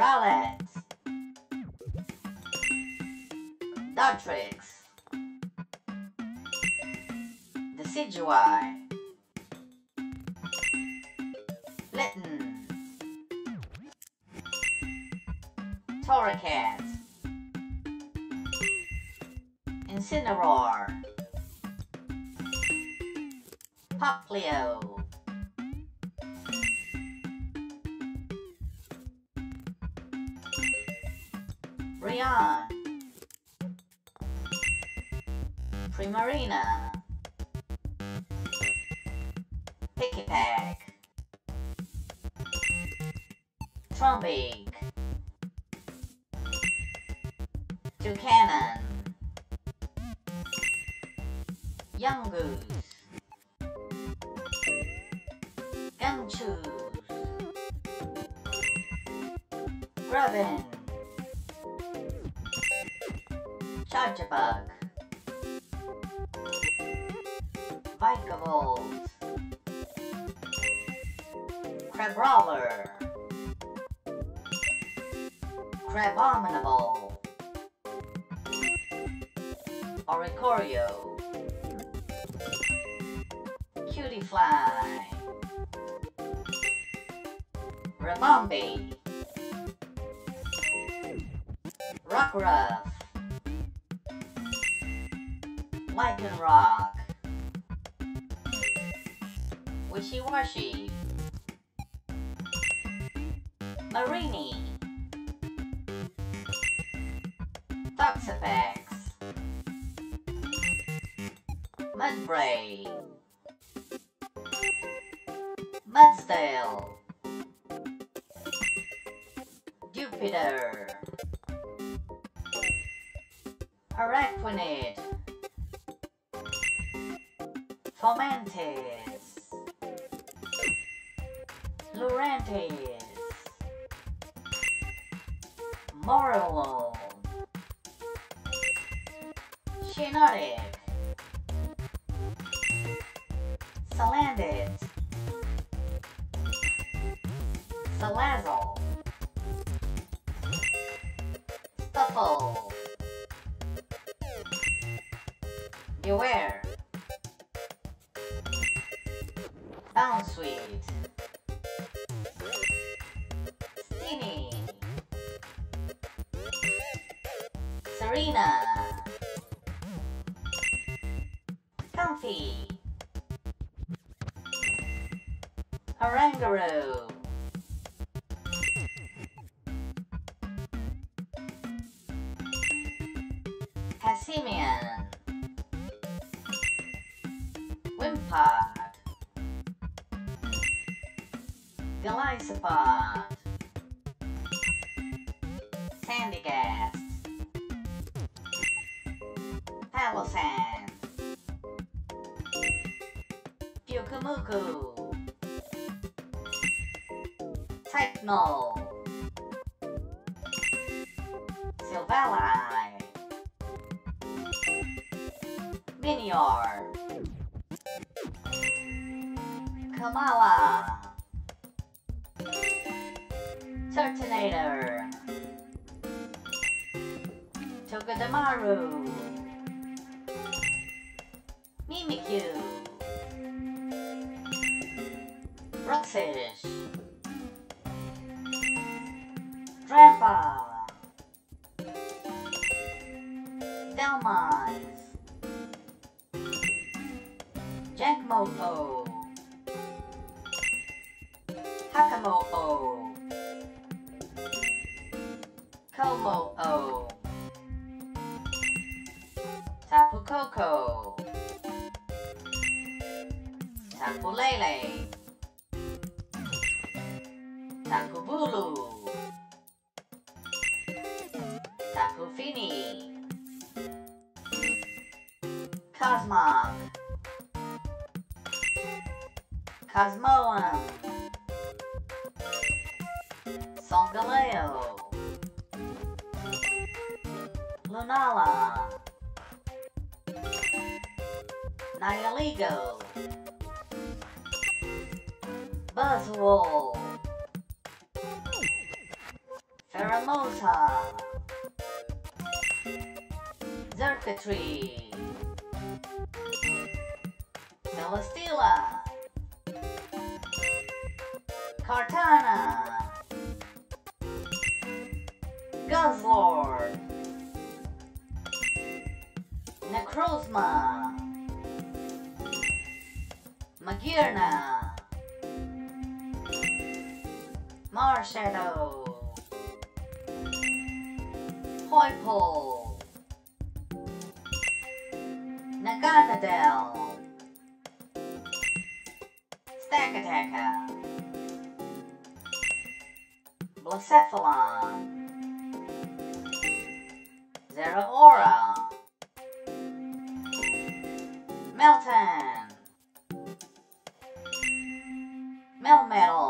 Rowlet. Dartrix. Decidueye. Litten. Torracat. Incineroar. Popplio. Brion. Primarina. Pickipack. Trombeak. Toucanon. Young Goose. Gumchu. Grubbin. Chargebug. Vikavolt. Crabrawler. Crabominable. Oricorio. Cutiefly. Rabombi. Rockruff. Lycanroc. Wishy-washy. Marini. Toxapex. Mudbray. Mudsdale. Jupiter. Araquanid. Fomantis. Lurantis. Morlul. Shinotic. Salandit. Salazzle. Stuffle. Bewear. Bounsweet. Steenie. Serena. Comfy. Harangaroo. Passimian. Wimpod. Golisopod. Sandygast. Palossand. Pyukumuku. Techno. Silvally. Minior. Kamala. Turtonator. Togedemaru. Mimikyu. Rockfish. Grandpa. Delmize. Jackmopo. Hakamopo. Komo-o. Tapu Koko. Tapu Lele. Tapu Bulu. Tapu Fini. Cosmog. Cosmoem. Solgaleo. Lunala. Nihiligo. Buzzwole. Terramosa, Zerkatry, Celesteela, Kartana, Guzzlord, Necrozma, Magearna, Marshadow, Poipole, Nagatadel, Stagataka, Blacephalon, Zeraora, Meltan, Melmetal,